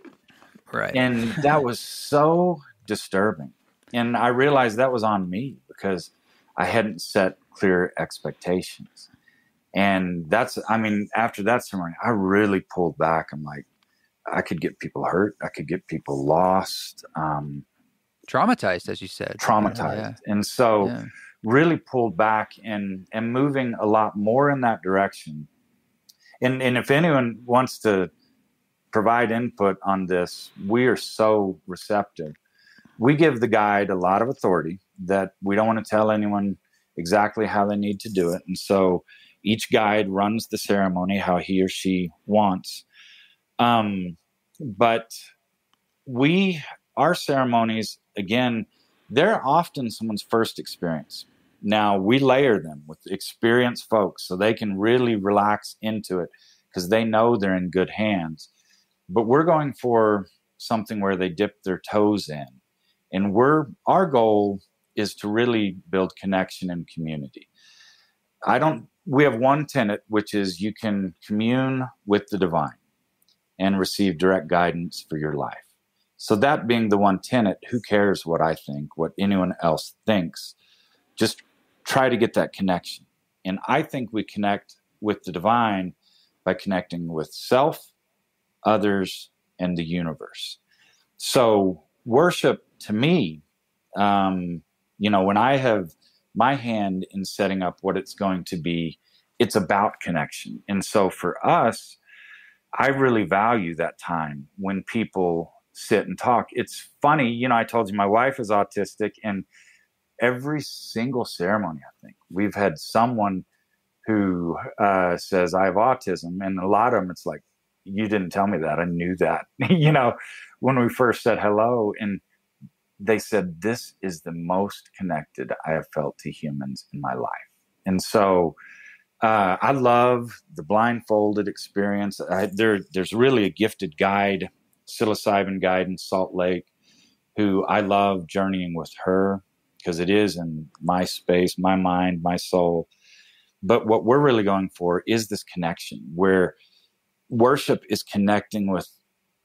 Right. And that was so disturbing. And I realized that was on me because I hadn't set clear expectations. And that's, I mean, after that ceremony, I really pulled back. I'm like, I could get people hurt. I could get people lost. Traumatized, as you said. Traumatized. Yeah. And so... yeah. Really pulled back and moving a lot more in that direction. And if anyone wants to provide input on this, we are so receptive. We give the guide a lot of authority that we don't want to tell anyone exactly how they need to do it. And so each guide runs the ceremony how he or she wants. But our ceremonies, again, they're often someone's first experience. Now, we layer them with experienced folks so they can really relax into it because they know they're in good hands. But we're going for something where they dip their toes in. And our goal is to really build connection and community. We have one tenet, which is you can commune with the divine and receive direct guidance for your life. So that being the one tenet, who cares what I think, what anyone else thinks? Just try to get that connection. And I think we connect with the divine by connecting with self, others, and the universe. So worship, to me, you know, when I have my hand in setting up what it's going to be, it's about connection. And so for us, I really value that time when people sit and talk. It's funny, you know, I told you my wife is autistic, and every single ceremony, I think we've had someone who says I have autism, and a lot of them, it's like, you didn't tell me that. I knew that. You know, when we first said hello, and they said, this is the most connected I have felt to humans in my life. And so I love the blindfolded experience. There's really a gifted guide, psilocybin guide in Salt Lake, who I love journeying with her because it is in my space, my mind, my soul. But what we're really going for is this connection where worship is connecting with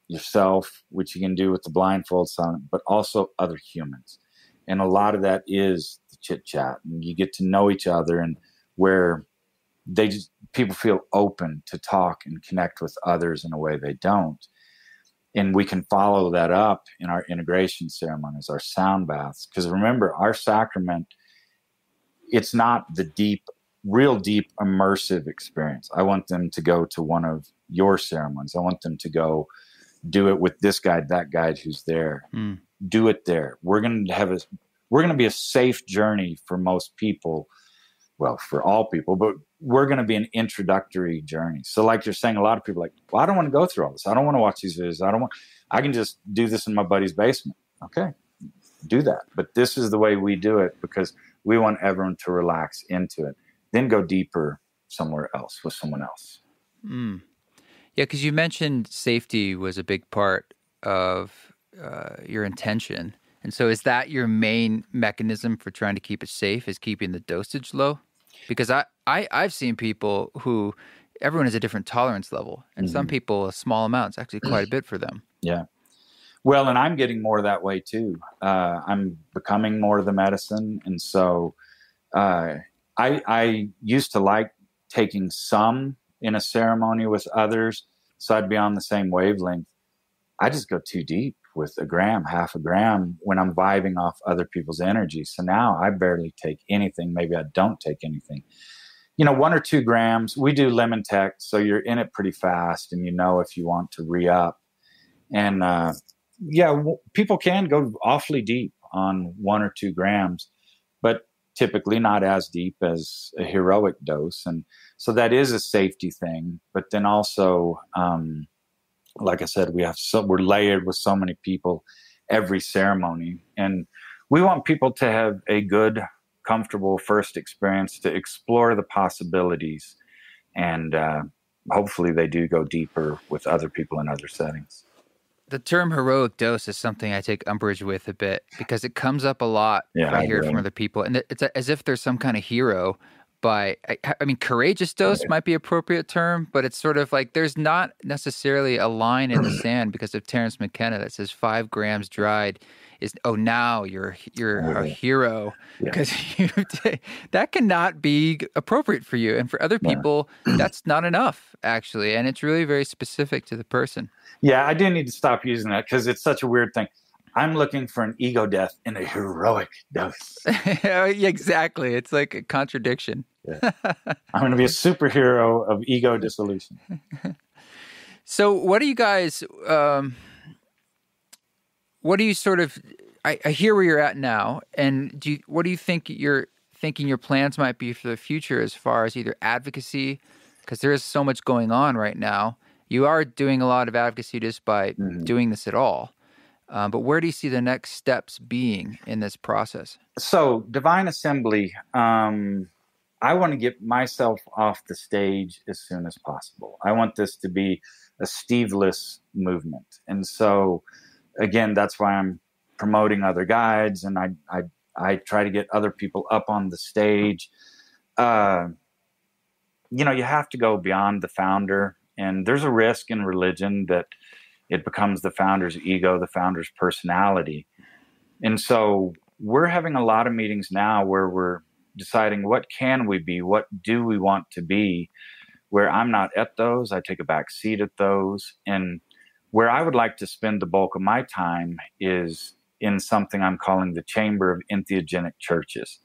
yourself, which you can do with the blindfold silent, but also other humans. And a lot of that is the chit chat, and you get to know each other, and where people feel open to talk and connect with others in a way they don't. And we can follow that up in our integration ceremonies, our sound baths. Because remember, our sacrament, it's not the deep real deep, immersive experience. I want them to go to one of your ceremonies. I want them to go do it with this guide, that guide who's there. Mm. Do it there. We're going to be a safe journey for most people. Well, for all people, but we're going to be an introductory journey. So like you're saying, a lot of people are like, well, I don't want to go through all this. I don't want to watch these videos. I can just do this in my buddy's basement. Okay, do that. But this is the way we do it because we want everyone to relax into it. Then go deeper somewhere else with someone else. Mm. Yeah, because you mentioned safety was a big part of your intention. And so is that your main mechanism for trying to keep it safe, is keeping the dosage low? Because I've seen people who, everyone has a different tolerance level. And some people, a small amount is actually quite a bit for them. Yeah. Well, and I'm getting more that way too. I'm becoming more of the medicine. And so I used to like taking some in a ceremony with others. So I'd be on the same wavelength. I just go too deep with a gram, half a gram, when I'm vibing off other people's energy. So now I barely take anything. Maybe I don't take anything. You know, 1 or 2 grams. We do lemon tech, so you're in it pretty fast, and you know if you want to re-up. And people can go awfully deep on 1 or 2 grams, but typically not as deep as a heroic dose. And so that is a safety thing. But then also, like I said, we're layered with so many people every ceremony, and we want people to have a good, comfortable first experience to explore the possibilities, and hopefully they do go deeper with other people in other settings. The term heroic dose is something I take umbrage with a bit because it comes up a lot I hear from other people, and it's as if there's some kind of hero. Courageous dose might be an appropriate term, but it's sort of like there's not necessarily a line in the sand because of Terence McKenna that says 5 grams dried is, oh, now you're a hero because that cannot be appropriate for you. And for other people, that's not enough, actually. And it's really very specific to the person. Yeah, I do need to stop using that because it's such a weird thing. I'm looking for an ego death in a heroic dose. Exactly. It's like a contradiction. I'm going to be a superhero of ego dissolution. So I hear where you're at now. And what do you think you're thinking your plans might be for the future as far as either advocacy, because there is so much going on right now. You are doing a lot of advocacy just by doing this at all. But where do you see the next steps being in this process? So Divine Assembly, I want to get myself off the stage as soon as possible. I want this to be a Steve-less movement. And so, again, that's why I'm promoting other guides, and I try to get other people up on the stage. You have to go beyond the founder. And there's a risk in religion that it becomes the founder's ego, the founder's personality. And so we're having a lot of meetings now where we're deciding what can we be, what do we want to be, where I'm not at those, I take a back seat at those. And where I would like to spend the bulk of my time is in something I'm calling the Chamber of Entheogenic Churches.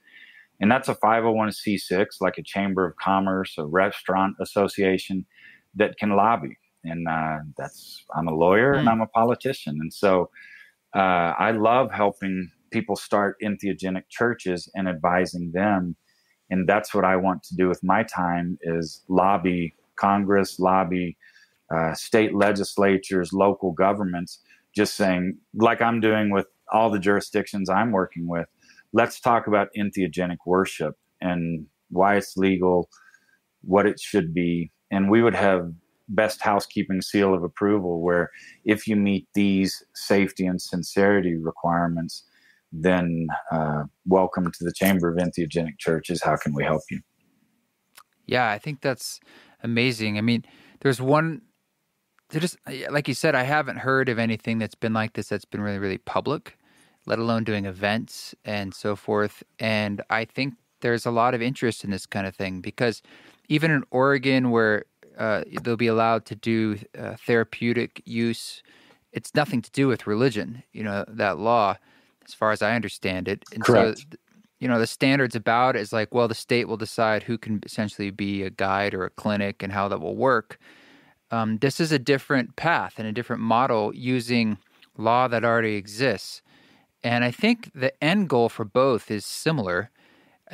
And that's a 501c6, like a Chamber of Commerce, a restaurant association that can lobby. And I'm a lawyer and I'm a politician. And so I love helping people start entheogenic churches and advising them. And that's what I want to do with my time is lobby Congress, lobby state legislatures, local governments, just saying, like I'm doing with all the jurisdictions I'm working with, let's talk about entheogenic worship and why it's legal, what it should be. And we would have best housekeeping seal of approval, where if you meet these safety and sincerity requirements, then welcome to the Chamber of Entheogenic Churches. How can we help you? Yeah, I think that's amazing. I mean, like you said, I haven't heard of anything that's been like this that's been really, really public, let alone doing events and so forth. And I think there's a lot of interest in this kind of thing because even in Oregon where they'll be allowed to do therapeutic use. It's nothing to do with religion, that law, as far as I understand it. And correct. So you know, the standards about is like, well, the state will decide who can essentially be a guide or a clinic and how that will work. This is a different path and a different model using law that already exists. And I think the end goal for both is similar.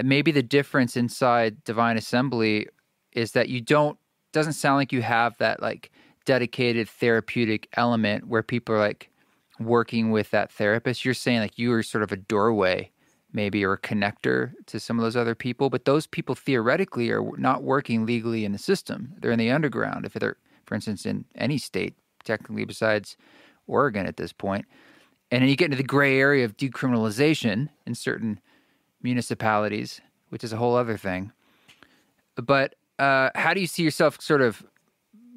Maybe the difference inside Divine Assembly is that you don't, doesn't sound like you have that like dedicated therapeutic element where people are like working with that therapist. You're saying like you are sort of a doorway maybe, or a connector to some of those other people, but those people theoretically are not working legally in the system. They're in the underground, if they're, for instance, in any state, technically besides Oregon at this point. And then you get into the gray area of decriminalization in certain municipalities, which is a whole other thing. But how do you see yourself sort of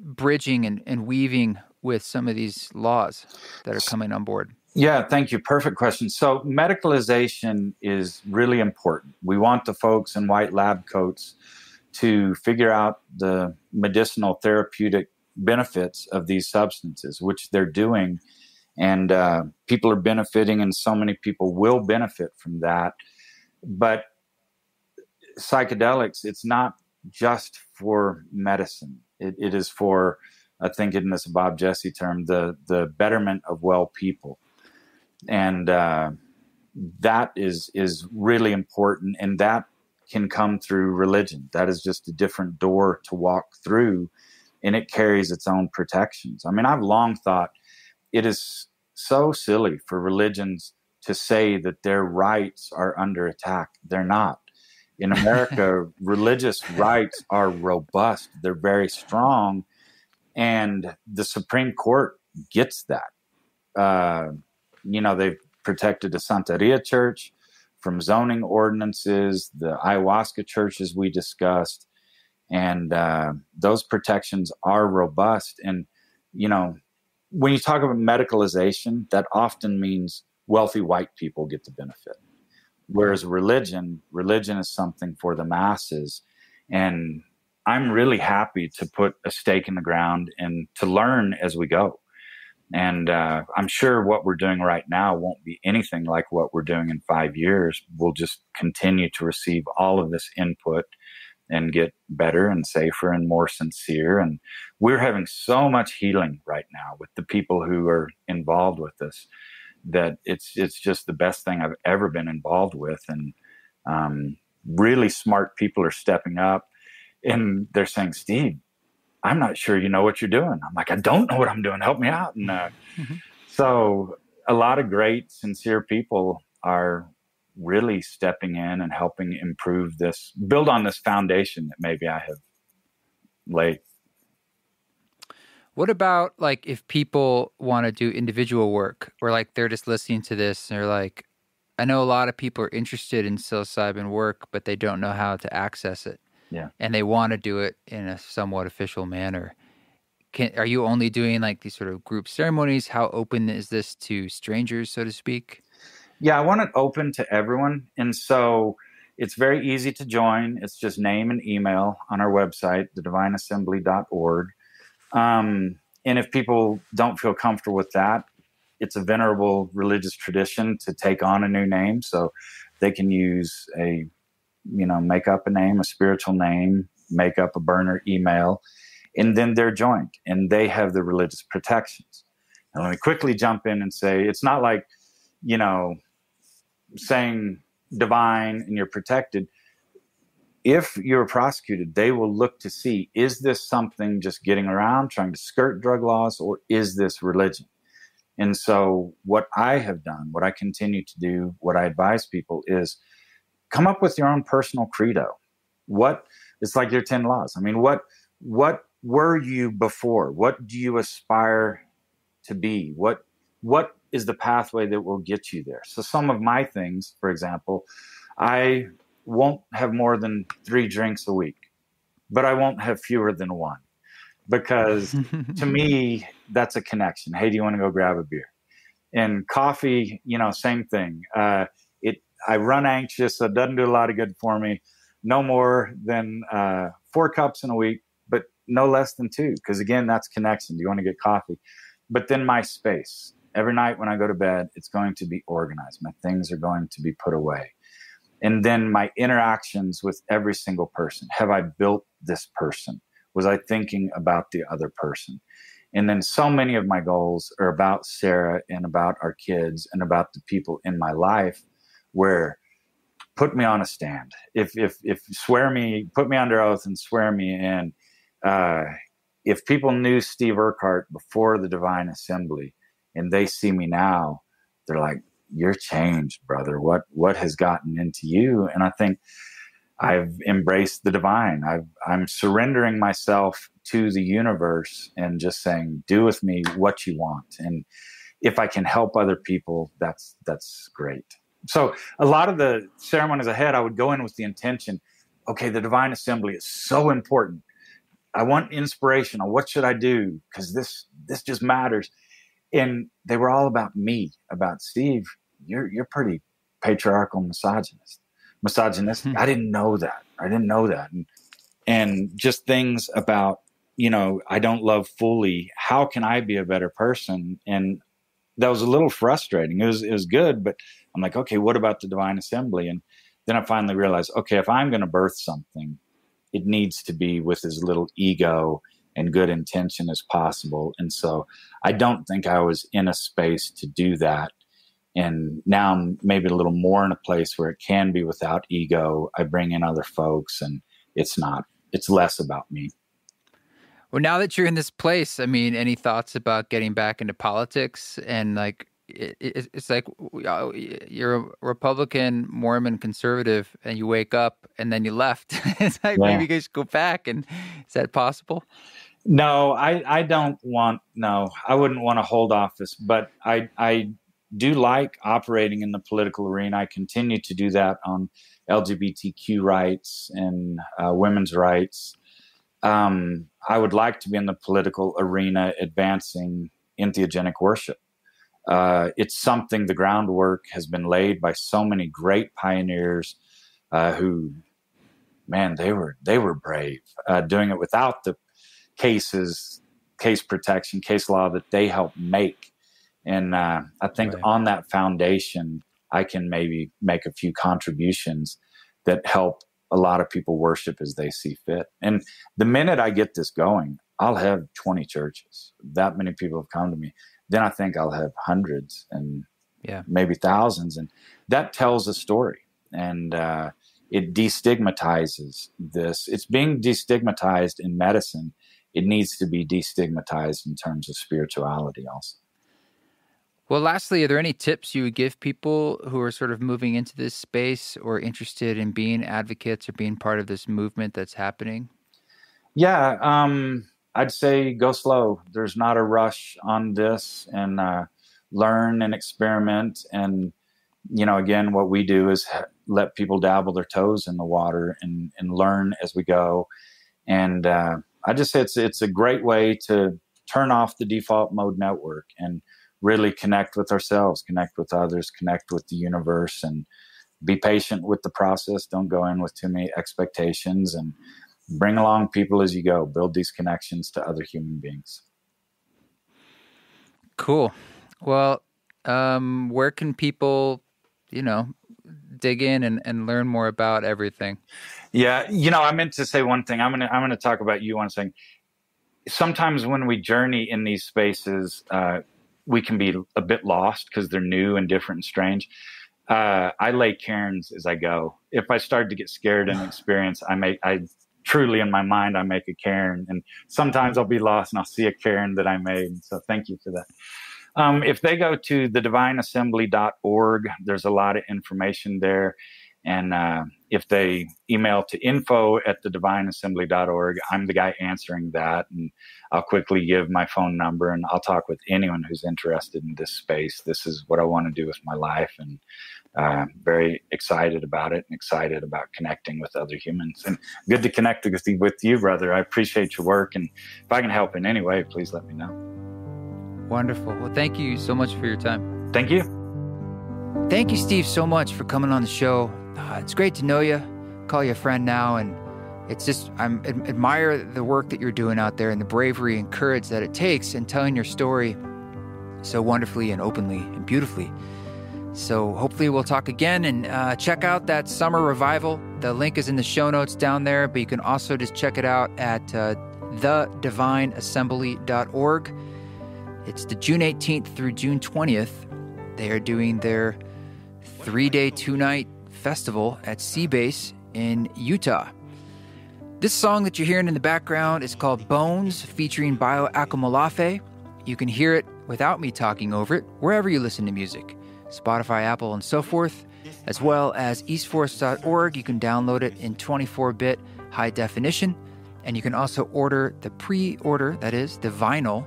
bridging and weaving with some of these laws that are coming on board? Yeah, thank you. Perfect question. So medicalization is really important. We want the folks in white lab coats to figure out the medicinal therapeutic benefits of these substances, which they're doing. And people are benefiting, and so many people will benefit from that. But psychedelics, it's not just for medicine. It is for, I think in this Bob Jesse term, the betterment of well people. And that is really important, and that can come through religion. That is just a different door to walk through, and it carries its own protections. I mean, I've long thought it is so silly for religions to say that their rights are under attack. They're not. In America, religious rights are robust. They're very strong, and the Supreme Court gets that. You know, they've protected the Santeria Church from zoning ordinances, the ayahuasca churches we discussed, and those protections are robust. And, you know, when you talk about medicalization, that often means wealthy white people get the benefit. Whereas religion is something for the masses. And I'm really happy to put a stake in the ground and to learn as we go. And I'm sure what we're doing right now won't be anything like what we're doing in 5 years. We'll just continue to receive all of this input and get better and safer and more sincere. And we're having so much healing right now with the people who are involved with this that it's just the best thing I've ever been involved with. And really smart people are stepping up, and they're saying, Steve, I'm not sure you know what you're doing. I'm like, I don't know what I'm doing. Help me out. And so a lot of great, sincere people are really stepping in and helping improve this, build on this foundation that maybe I have laid. What about like if people want to do individual work, or like they're just listening to this and they're like, I know a lot of people are interested in psilocybin work, but they don't know how to access it. Yeah, and they want to do it in a somewhat official manner. Are you only doing like these sort of group ceremonies? How open is this to strangers, so to speak? Yeah, I want it open to everyone. And so it's very easy to join. It's just name and email on our website, thedivineassembly.org. And if people don't feel comfortable with that, it's a venerable religious tradition to take on a new name. So they can use a... you know, make up a name, a spiritual name, make up a burner email, and then they're joined and they have the religious protections. And let me quickly jump in and say, it's not like, you know, saying divine and you're protected. If you're prosecuted, they will look to see, is this something just getting around, trying to skirt drug laws, or is this religion? And so what I have done, what I continue to do, what I advise people is, come up with your own personal credo. What, it's like your 10 laws. I mean, what were you before? What do you aspire to be? What is the pathway that will get you there? So some of my things, for example, I won't have more than 3 drinks a week, but I won't have fewer than one, because to me, that's a connection. Hey, do you want to go grab a beer? And coffee, you know, same thing. I run anxious, so it doesn't do a lot of good for me. No more than 4 cups in a week, but no less than 2. Because again, that's connection. Do you want to get coffee? But then my space. Every night when I go to bed, it's going to be organized. My things are going to be put away. And then my interactions with every single person. Have I built this person? Was I thinking about the other person? And then so many of my goals are about Sarah and about our kids and about the people in my life where put me on a stand. If swear me, put me under oath and swear me in. If people knew Steve Urquhart before the Divine Assembly and they see me now, they're like, "You're changed, brother. What has gotten into you?" And I think I've embraced the divine. I'm surrendering myself to the universe and just saying, "Do with me what you want." And if I can help other people, that's great. So a lot of the ceremonies ahead, I would go in with the intention, okay, the Divine Assembly is so important. I want inspiration on what should I do? Because this just matters. And they were all about me, about Steve. You're pretty patriarchal misogynist. I didn't know that. And just things about, I don't love fully. How can I be a better person? And that was a little frustrating. It was good, but I'm like, okay, what about the Divine Assembly? And then I finally realized, okay, if I'm going to birth something, it needs to be with as little ego and good intention as possible. And so I don't think I was in a space to do that. And now I'm maybe a little more in a place where it can be without ego. I bring in other folks and it's less about me. Well, now that you're in this place, I mean, any thoughts about getting back into politics? And it's like you're a Republican, Mormon, conservative, and you wake up and then you left. It's like, yeah. Maybe you guys go back, and is that possible? No, I wouldn't want to hold office, but I do like operating in the political arena. I continue to do that on LGBTQ rights and women's rights. I would like to be in the political arena advancing entheogenic worship. It's something the groundwork has been laid by so many great pioneers who, man, they were brave doing it without the case protection, case law that they helped make. And I think on that foundation, I can maybe make a few contributions that help a lot of people worship as they see fit. And the minute I get this going, I'll have 20 churches. That many people have come to me. Then I think I'll have hundreds and maybe thousands. And that tells a story. And it destigmatizes this. It's being destigmatized in medicine. It needs to be destigmatized in terms of spirituality also. Well, lastly, are there any tips you would give people who are sort of moving into this space or interested in being advocates or being part of this movement that's happening? Yeah, I'd say go slow. There's not a rush on this, and learn and experiment. And, again, what we do is let people dabble their toes in the water and learn as we go. And I just say it's a great way to turn off the default mode network and really connect with ourselves, connect with others, connect with the universe, and be patient with the process. Don't go in with too many expectations, and bring along people as you go. Build these connections to other human beings. Cool. Well, where can people, dig in and learn more about everything? Yeah. I meant to say one thing. I'm going to talk about you one thing. Sometimes when we journey in these spaces, we can be a bit lost because they're new and different and strange. I lay cairns as I go. If I start to get scared in an experience, truly in my mind, I make a cairn, and sometimes I'll be lost and I'll see a cairn that I made. So thank you for that. If they go to thedivineassembly.org, there's a lot of information there. And if they email to info@thedivineassembly.org, I'm the guy answering that. And I'll quickly give my phone number, and I'll talk with anyone who's interested in this space. This is what I want to do with my life. And I'm very excited about it and excited about connecting with other humans. And good to connect with you, brother. I appreciate your work. And if I can help in any way, please let me know. Wonderful. Well, thank you so much for your time. Thank you. Thank you, Steve, so much for coming on the show. It's great to know you. Call you a friend now, and it's just I admire the work that you're doing out there and the bravery and courage that it takes in telling your story so wonderfully and openly and beautifully. So hopefully we'll talk again, and check out that summer revival. The link is in the show notes down there, but you can also just check it out at thedivineassembly.org. It's the June 18th through June 20th. They are doing their 3-day, 2-night festival at Seabase in Utah. This song that you're hearing in the background is called Bones, featuring Bayo Akomolafe. You can hear it without me talking over it wherever you listen to music, Spotify, Apple, and so forth, as well as eastforest.org. You can download it in 24-bit high definition, and you can also order the pre-order, that is, the vinyl,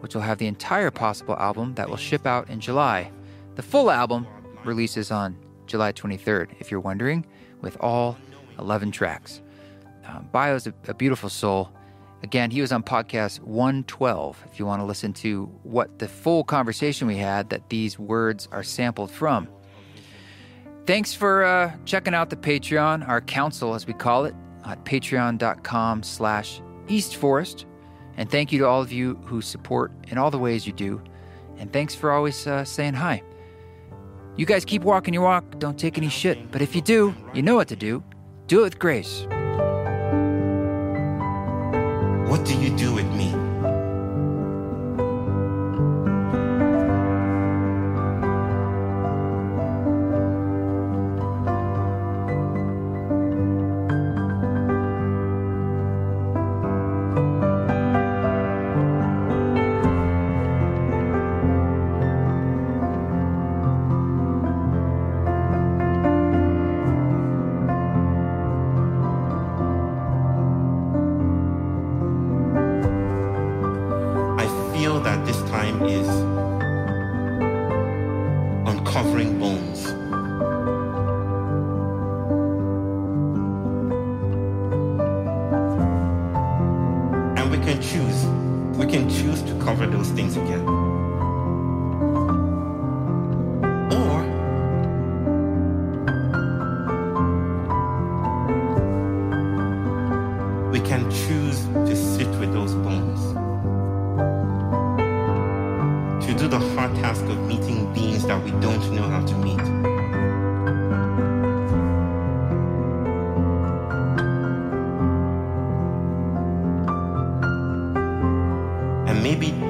which will have the entire possible album that will ship out in July. The full album releases on July 23rd, if you're wondering, with all 11 tracks. Bayo's a beautiful soul. Again, he was on podcast 112, if you want to listen to what the full conversation we had that these words are sampled from. Thanks for checking out the Patreon, our council, as we call it, at patreon.com/East Forest. And thank you to all of you who support in all the ways you do. And thanks for always saying hi. You guys keep walking your walk. Don't take any shit. But if you do, you know what to do. Do it with grace. What do you do with me? Maybe